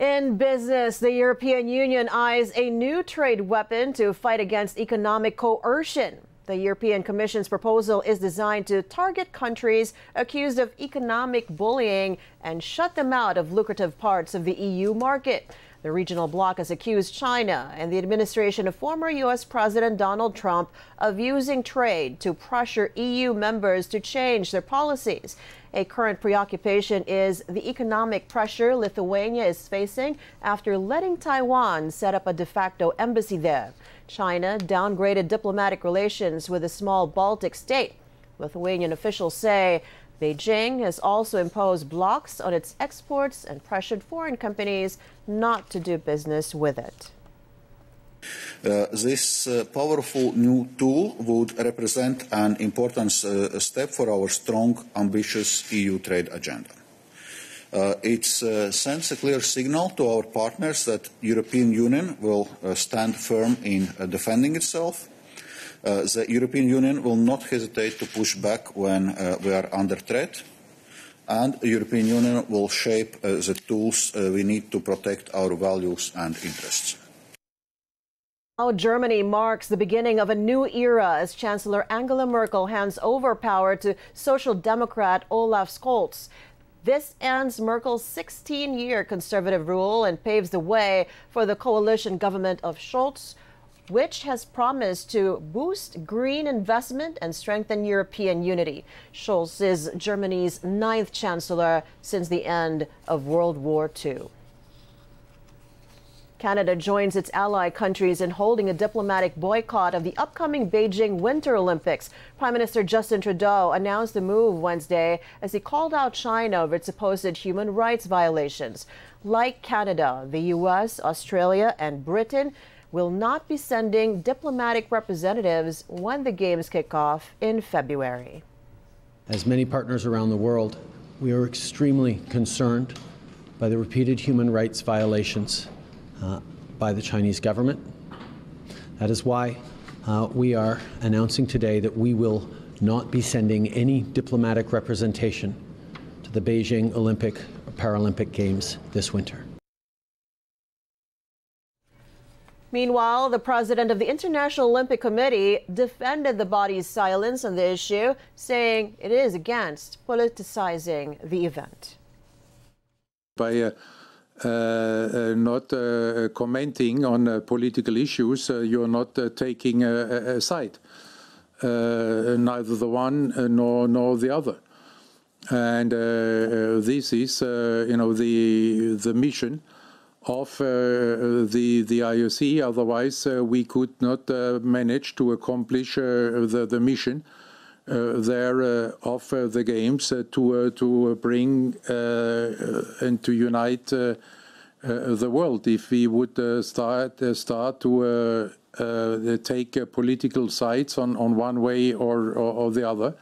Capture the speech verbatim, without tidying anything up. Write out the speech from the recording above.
In business, the European Union eyes a new trade weapon to fight against economic coercion. The European Commission's proposal is designed to target countries accused of economic bullying and shut them out of lucrative parts of the E U market. The regional bloc has accused China and the administration of former U S President Donald Trump of using trade to pressure E U members to change their policies. A current preoccupation is the economic pressure Lithuania is facing after letting Taiwan set up a de facto embassy there. China downgraded diplomatic relations with a small Baltic state. Lithuanian officials say Beijing has also imposed blocks on its exports and pressured foreign companies not to do business with it. Uh, this uh, powerful new tool would represent an important uh, step for our strong, ambitious E U trade agenda. Uh, it uh, sends a clear signal to our partners that the European Union will uh, stand firm in uh, defending itself. Uh, the European Union will not hesitate to push back when uh, we are under threat, and the European Union will shape uh, the tools uh, we need to protect our values and interests. Now Germany marks the beginning of a new era as Chancellor Angela Merkel hands over power to Social Democrat Olaf Scholz. This ends Merkel's sixteen-year conservative rule and paves the way for the coalition government of Scholz, which has promised to boost green investment and strengthen European unity. Scholz is Germany's ninth chancellor since the end of World War Two. Canada joins its ally countries in holding a diplomatic boycott of the upcoming Beijing Winter Olympics. Prime Minister Justin Trudeau announced the move Wednesday as he called out China over its supposed human rights violations. Like Canada, the U S, Australia, and Britain will not be sending diplomatic representatives when the games kick off in February. As many partners around the world, we are extremely concerned by the repeated human rights violations uh, by the Chinese government. That is why uh, we are announcing today that we will not be sending any diplomatic representation to the Beijing Olympic or Paralympic Games this winter. Meanwhile, the president of the International Olympic Committee defended the body's silence on the issue, saying it is against politicizing the event. By uh, uh, uh, not uh, commenting on uh, political issues, uh, you're not uh, taking a, a side, uh, neither the one uh, nor, nor the other. And uh, uh, this is, uh, you know, the, the mission of uh, the, the I O C, otherwise uh, we could not uh, manage to accomplish uh, the, the mission uh, there uh, of uh, the Games uh, to, uh, to bring uh, and to unite uh, uh, the world. If we would uh, start, uh, start to uh, uh, take uh, political sides on, on one way or, or, or the other,